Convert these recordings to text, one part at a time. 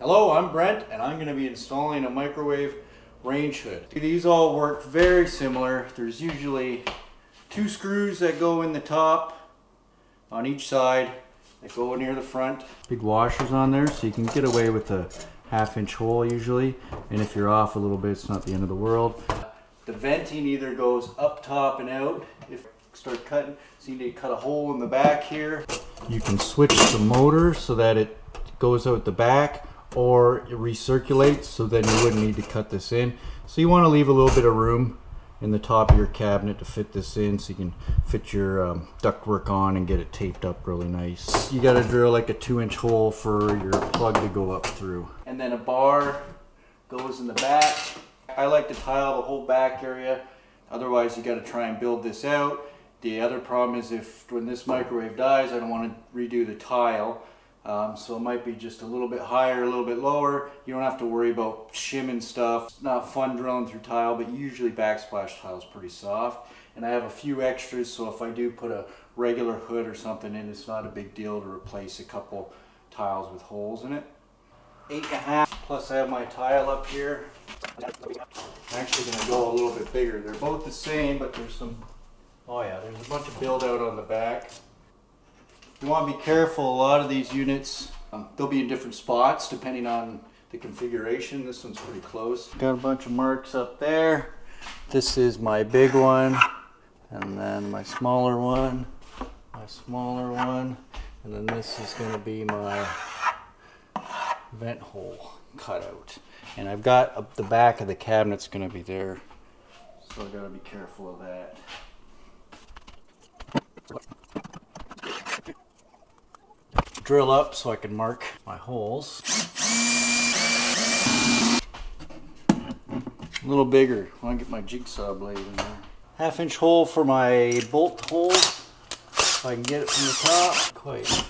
Hello, I'm Brent, and I'm going to be installing a microwave range hood. These all work very similar. There's usually two screws that go in the top on each side that go near the front. Big washers on there, so you can get away with a half-inch hole usually, and if you're off a little bit, it's not the end of the world. The venting either goes up top and out. If you start cutting, so you need to cut a hole in the back here. You can switch the motor so that it goes out the back, or it recirculates, so then you wouldn't need to cut this in. So you want to leave a little bit of room in the top of your cabinet to fit this in, so you can fit your ductwork on and get it taped up really nice. You got to drill like a 2-inch hole for your plug to go up through. And then a bar goes in the back. I like to tile the whole back area, otherwise you got to try and build this out. The other problem is when this microwave dies, I don't want to redo the tile. So it might be just a little bit higher, a little bit lower. You don't have to worry about shimming stuff. It's not fun drilling through tile, but usually backsplash tile is pretty soft. And I have a few extras, so if I do put a regular hood or something in, it's not a big deal to replace a couple tiles with holes in it. 8.5, plus I have my tile up here. I'm actually going to go a little bit bigger. They're both the same, but there's some, oh yeah, there's a bunch of build out on the back. You want to be careful, a lot of these units, they'll be in different spots depending on the configuration. This one's pretty close. Got a bunch of marks up there. This is my big one, and then my smaller one, and then this is going to be my vent hole cutout. And I've got up the back of the cabinet's going to be there, so I've got to be careful of that. Drill up so I can mark my holes. A little bigger. I want to get my jigsaw blade in there. 1/2-inch hole for my bolt holes. If I can get it from the top. Quite.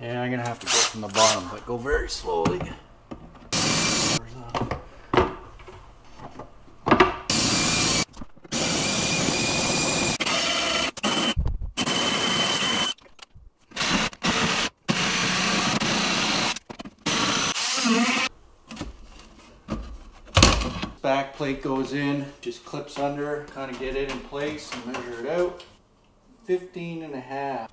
And I'm going to have to go from the bottom, but go very slowly. Back plate goes in, just clips under, kind of get it in place and measure it out. 15.5.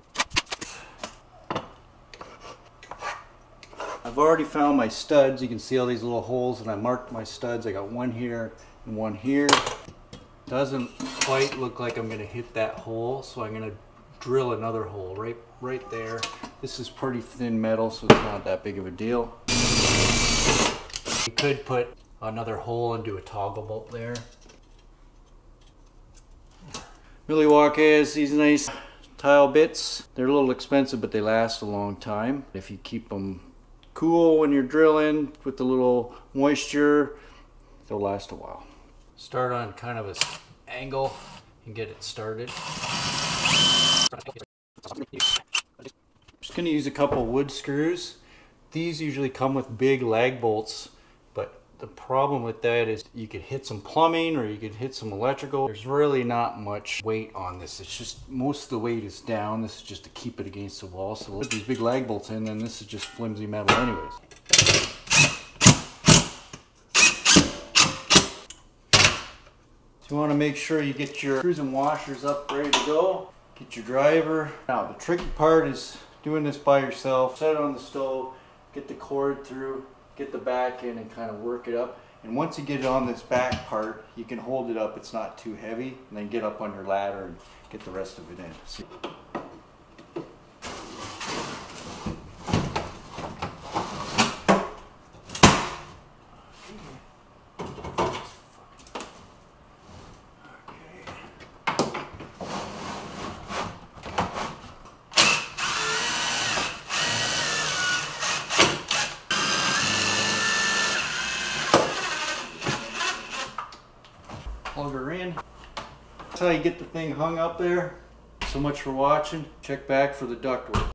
I've already found my studs. You can see all these little holes, and I marked my studs. I got one here and one here. Doesn't quite look like I'm going to hit that hole, so I'm going to drill another hole right there. This is pretty thin metal, so it's not that big of a deal. You could put another hole and do a toggle bolt there. Milwaukee has these nice tile bits. They're a little expensive, but they last a long time. If you keep them cool when you're drilling with a little moisture, they'll last a while. Start on kind of an angle and get it started. Just going to use a couple wood screws. These usually come with big lag bolts. The problem with that is you could hit some plumbing or you could hit some electrical. There's really not much weight on this. It's just most of the weight is down. This is just to keep it against the wall. So put these big lag bolts in, and this is just flimsy metal anyways. So you want to make sure you get your screws and washers up ready to go. Get your driver. Now the tricky part is doing this by yourself. Set it on the stove, get the cord through, get the back in and kind of work it up. And once you get it on this back part, you can hold it up, it's not too heavy, and then get up on your ladder and get the rest of it in. So plug her in. That's how you get the thing hung up there. So much for watching. Check back for the ductwork.